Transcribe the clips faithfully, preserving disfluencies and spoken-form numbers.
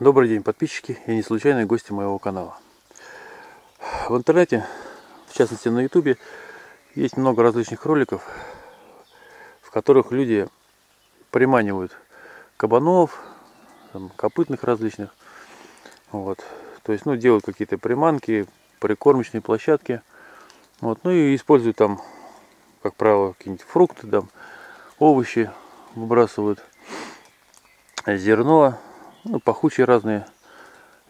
Добрый день, подписчики и не случайные гости моего канала. В интернете, в частности на ютубе, есть много различных роликов, в которых люди приманивают кабанов, там, копытных различных. Вот. То есть, ну, делают какие-то приманки, прикормочные площадки. Вот. Ну и используют там, как правило, какие-нибудь фрукты, там, овощи выбрасывают, зерно. Ну, пахучие разные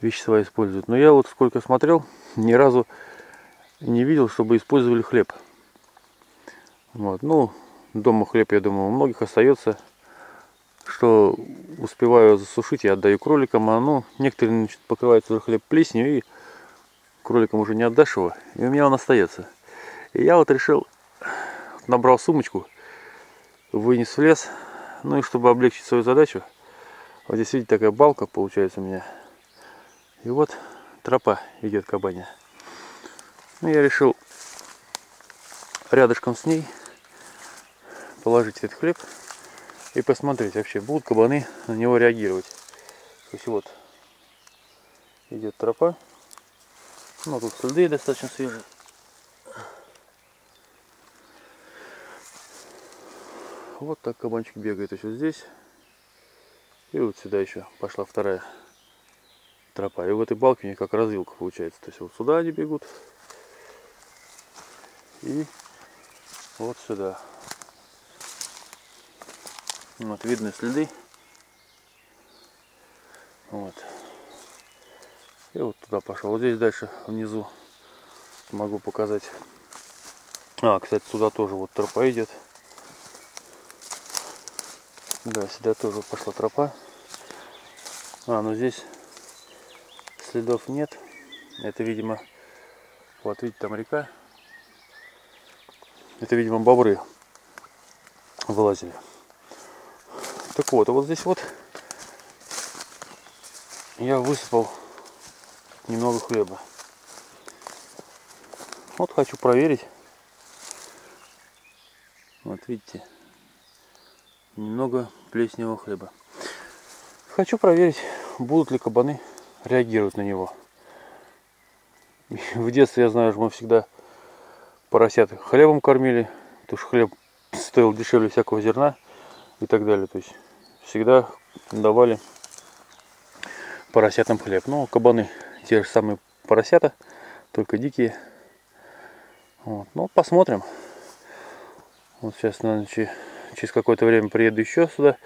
вещества используют. Но я вот сколько смотрел, ни разу не видел, чтобы использовали хлеб. Вот. Ну, дома хлеб, я думаю, у многих остается. Что успеваю засушить, я отдаю кроликам. А ну, некоторые, значит, покрывают уже хлеб плесенью, и кроликам уже не отдашь его. И у меня он остается. И я вот решил, набрал сумочку, вынес в лес. Ну и чтобы облегчить свою задачу, вот здесь, видите, такая балка получается у меня. И вот тропа идет кабанья. Ну, я решил рядышком с ней положить этот хлеб и посмотреть вообще, будут кабаны на него реагировать. То есть вот идет тропа. Ну, тут следы достаточно свежие. Вот так кабанчик бегает еще здесь. И вот сюда еще пошла вторая тропа. И в этой балке у них как развилка получается. То есть вот сюда они бегут. И вот сюда. Вот видны следы. Вот. И вот туда пошел. Вот здесь дальше внизу могу показать. А, кстати, сюда тоже вот тропа идет. Да, сюда тоже пошла тропа. А, ну здесь следов нет. Это, видимо, вот видите, там река. Это, видимо, бобры вылазили. Так вот, а вот здесь вот я высыпал немного хлеба. Вот хочу проверить. Вот видите. Немного плесневого хлеба. Хочу проверить, будут ли кабаны реагировать на него. В детстве, я знаю, что мы всегда поросят хлебом кормили, потому что хлеб стоил дешевле всякого зерна и так далее. То есть всегда давали поросятам хлеб. Но кабаны те же самые поросята, только дикие. Вот. Ну, посмотрим. Вот сейчас, наверное, через какое-то время приеду еще сюда,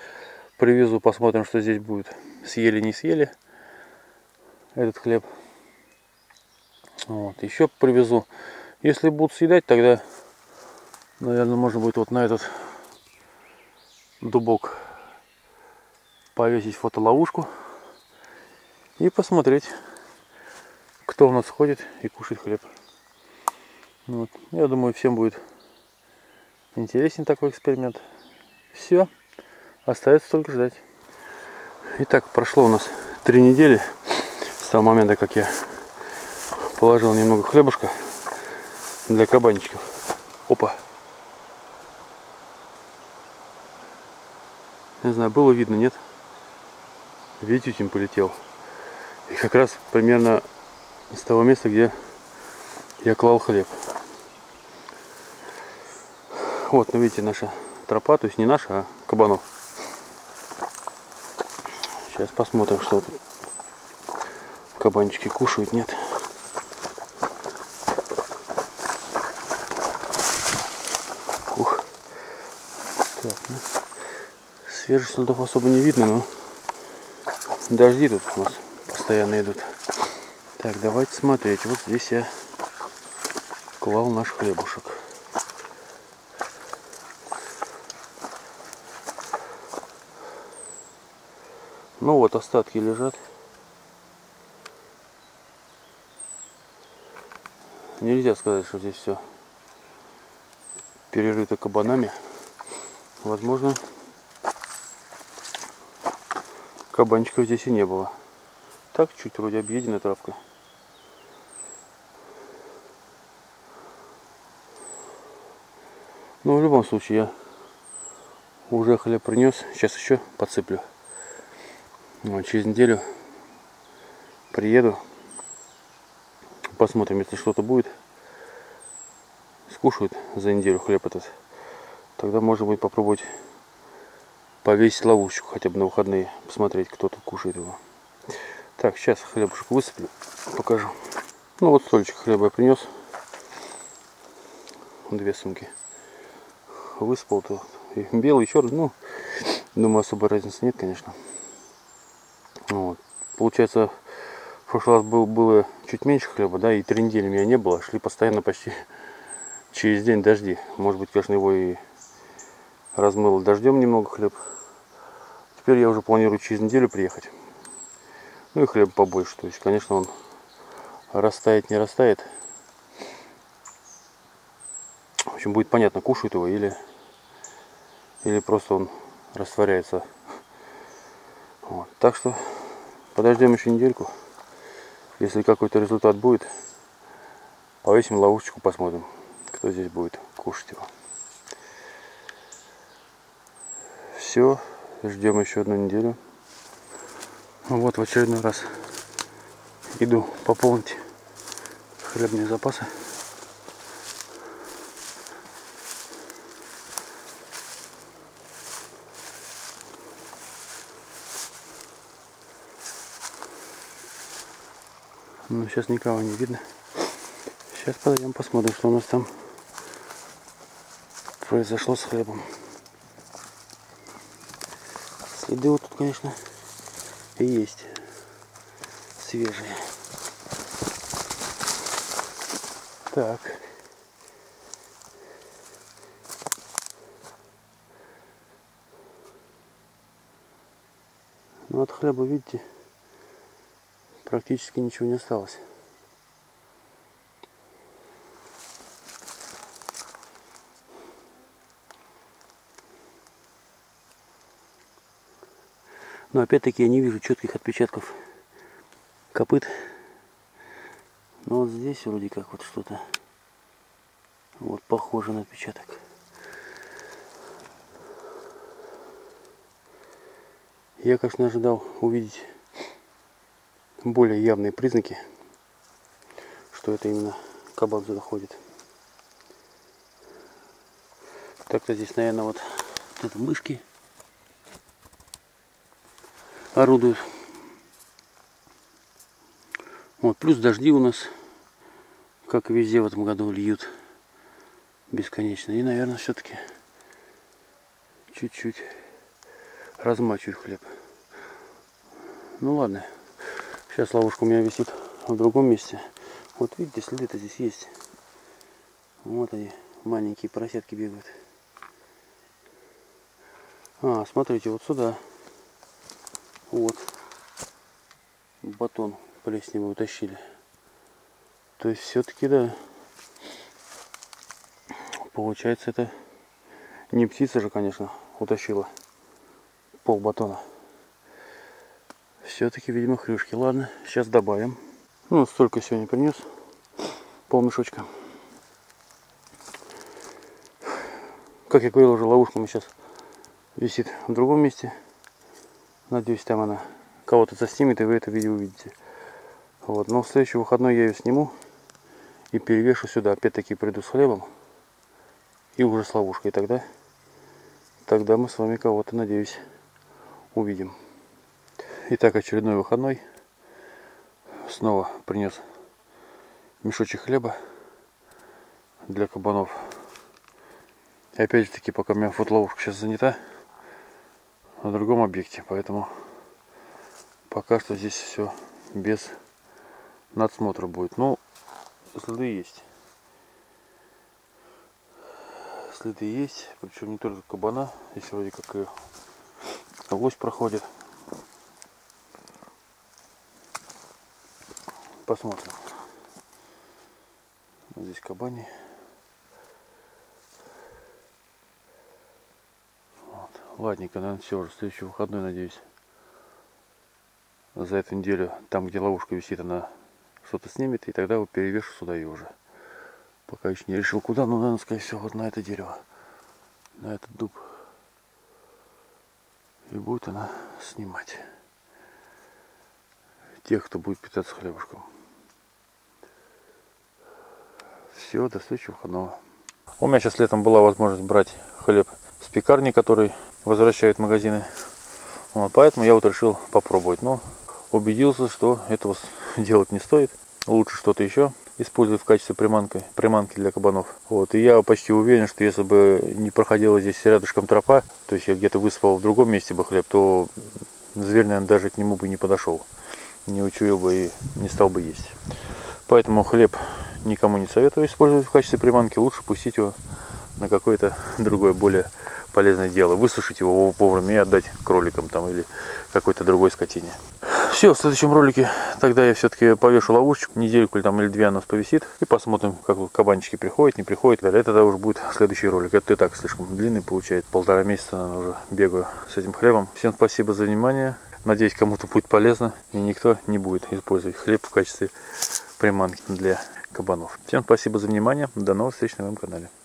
привезу, посмотрим, что здесь будет. Съели, не съели этот хлеб. Вот, еще привезу. Если будут съедать, тогда, наверное, можно будет вот на этот дубок повесить фотоловушку и посмотреть, кто у нас ходит и кушает хлеб. Вот. Я думаю, всем будет интересен такой эксперимент. Все, остается только ждать. Итак, прошло у нас три недели с того момента, как я положил немного хлебушка для кабанчиков. Опа! Не знаю, было видно, нет? Видите, утень полетел. И как раз примерно с того места, где я клал хлеб. Вот, ну видите, наша тропа, то есть не наша, а кабанов. Сейчас посмотрим, что тут кабанчики кушают, нет. Ух. Так, ну, свежих следов особо не видно, но дожди тут у нас постоянно идут. Так, давайте смотреть. Вот здесь я клал наш хлебушек. Ну вот, остатки лежат. Нельзя сказать, что здесь все перерыто кабанами. Возможно, кабанчиков здесь и не было. Так, чуть вроде объедена травка. Но в любом случае, я уже хлеб принес. Сейчас еще подсыплю. Через неделю Приеду, посмотрим, если что-то будет. Скушают за неделю хлеб этот. Тогда можно будет попробовать повесить ловушечку хотя бы на выходные. Посмотреть, кто тут кушает его. Так, сейчас хлебушек высыплю, покажу. Ну вот стольчик хлеба я принес. Две сумки. Высыпал тут. И белый, и черный. Ну, думаю, особой разницы нет, конечно. Вот. Получается, в прошлый раз был, было чуть меньше хлеба, да, и три недели меня не было. Шли постоянно почти через день дожди. Может быть, конечно, его и размыло дождем немного хлеб. Теперь я уже планирую через неделю приехать. Ну и хлеб побольше. То есть, конечно, он растает, не растает. В общем, будет понятно, кушают его или, или просто он растворяется. Вот. Так что подождем еще недельку. Если какой-то результат будет, повесим ловушечку, посмотрим, кто здесь будет кушать его. Все, ждем еще одну неделю. Вот в очередной раз иду пополнить хлебные запасы. Но сейчас никого не видно. Сейчас подойдем, посмотрим, что у нас там произошло с хлебом. Следы вот тут, конечно, и есть свежие. Так. Ну от хлеба, видите, практически ничего не осталось. Но опять-таки я не вижу четких отпечатков копыт. Но вот здесь вроде как вот что-то вот похоже на отпечаток. Я, конечно, ожидал увидеть более явные признаки, что это именно кабан сюда ходит. Так-то здесь, наверное, вот, вот это мышки орудуют. Вот, плюс дожди у нас, как и везде в этом году, льют бесконечно. И, наверное, все-таки чуть-чуть размачиваю хлеб. Ну ладно. Сейчас ловушка у меня висит в другом месте. Вот видите, следы-то здесь есть. Вот они, маленькие поросятки бегают. А, смотрите, вот сюда. Вот. Батон плесневый утащили. То есть все-таки, да, получается, это не птица же, конечно, утащила пол батона. Все-таки, видимо, хрюшки. Ладно, сейчас добавим. Ну, столько сегодня принес. Пол мешочка. Как я говорил, уже ловушка у меня сейчас висит в другом месте. Надеюсь, там она кого-то заснимет, и вы это видео увидите. Вот. Но в следующий выходной я ее сниму и перевешу сюда. Опять-таки приду с хлебом и уже с ловушкой. Тогда, тогда мы с вами кого-то, надеюсь, увидим. Итак, очередной выходной. Снова принес мешочек хлеба для кабанов. И опять же таки, пока у меня фотловушка сейчас занята на другом объекте, поэтому пока что здесь все без надсмотра будет. Ну, следы есть. Следы есть, причем не только кабана, здесь вроде как и лось проходит. Посмотрим. Здесь кабани. Вот. Ладненько, наверное, все уже. Следующий выходной, надеюсь, за эту неделю, там, где ловушка висит, она что-то снимет, и тогда вот перевешу сюда ее уже. Пока еще не решил куда, но, наверное, скорее всего, вот на это дерево, на этот дуб. И будет она снимать. тех, кто будет питаться хлебушком. Все, до следующего выходного. У меня сейчас летом была возможность брать хлеб с пекарни, который возвращает магазины. Вот, поэтому я вот решил попробовать. Но убедился, что этого делать не стоит. Лучше что-то еще использовать в качестве приманки, приманки для кабанов. Вот, и я почти уверен, что если бы не проходила здесь рядышком тропа, то есть я где-то высыпал в другом месте бы хлеб, то зверь, наверное, даже к нему бы не подошел. Не учуял бы и не стал бы есть. Поэтому хлеб никому не советую использовать в качестве приманки. Лучше пустить его на какое-то другое, более полезное дело. Высушить его вовремя и отдать кроликам там или какой-то другой скотине. Все, в следующем ролике тогда я все-таки повешу ловушечку. Недельку или, там, или две она повисит. И посмотрим, как кабанчики приходят, не приходят. Это тогда уже будет следующий ролик. Это и так слишком длинный получается. Полтора месяца, наверное, уже бегаю с этим хлебом. Всем спасибо за внимание. Надеюсь, кому-то будет полезно, и никто не будет использовать хлеб в качестве приманки для кабанов. Всем спасибо за внимание. До новых встреч на моем канале.